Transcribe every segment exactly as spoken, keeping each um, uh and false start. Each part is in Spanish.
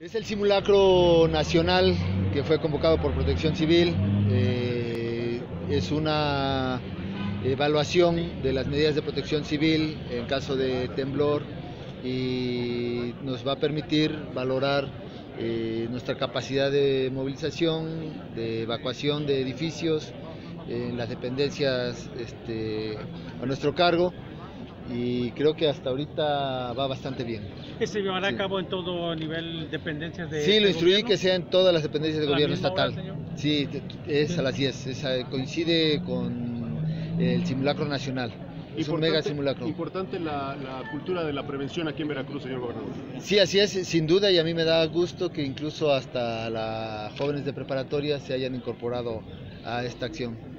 Es el simulacro nacional que fue convocado por Protección Civil. Eh, es una evaluación de las medidas de protección civil en caso de temblor y nos va a permitir valorar eh, nuestra capacidad de movilización, de evacuación de edificios en eh, las dependencias este, a nuestro cargo. Y creo que hasta ahorita va bastante bien. ¿Se llevará a cabo en todo nivel dependencias de... Sí, lo instruí que sea en todas las dependencias de gobierno estatal. Sí, es a las diez, es a, coincide con el simulacro nacional. Es un mega simulacro. Importante la, la cultura de la prevención aquí en Veracruz, señor gobernador. Sí, así es, sin duda, y a mí me da gusto que incluso hasta las jóvenes de preparatoria se hayan incorporado a esta acción.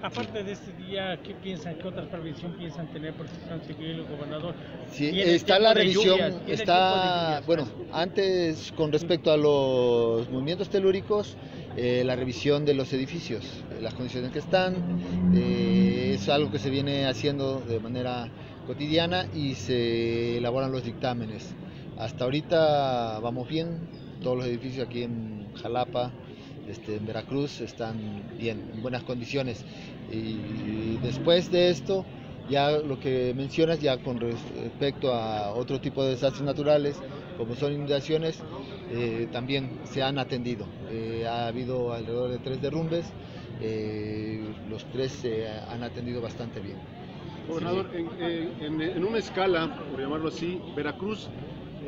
Aparte de este día, ¿qué piensan? ¿Qué otra prevención piensan tener por Protección Civil, gobernador? Sí, está la revisión, está, bueno, antes con respecto a los movimientos telúricos, eh, la revisión de los edificios, eh, las condiciones que están, eh, es algo que se viene haciendo de manera cotidiana y se elaboran los dictámenes. Hasta ahorita vamos bien, todos los edificios aquí en Xalapa, Este, en Veracruz están bien, en buenas condiciones. Y después de esto, ya lo que mencionas, ya con respecto a otro tipo de desastres naturales, como son inundaciones, eh, también se han atendido. Eh, ha habido alrededor de tres derrumbes, eh, los tres se eh, han atendido bastante bien. Gobernador, sí, en, en, en una escala, por llamarlo así, Veracruz,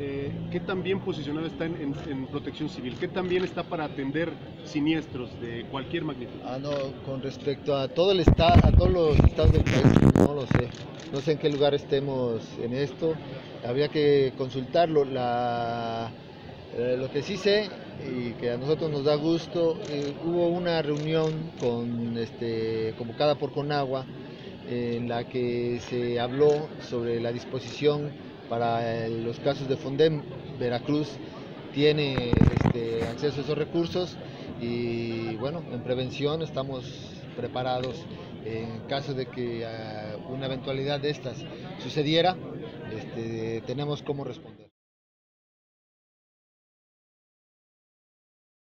Eh, ¿qué tan bien posicionado está en, en, en protección civil? ¿Qué tan bien está para atender siniestros de cualquier magnitud? Ah, no, con respecto a todo el estado, a todos los estados del país, no lo sé. No sé en qué lugar estemos en esto. Habría que consultarlo. La, eh, lo que sí sé y que a nosotros nos da gusto, eh, hubo una reunión con, este, convocada por Conagua eh, en la que se habló sobre la disposición para los casos de FONDEN. Veracruz tiene este, acceso a esos recursos y bueno, en prevención estamos preparados en caso de que uh, una eventualidad de estas sucediera, este, tenemos cómo responder.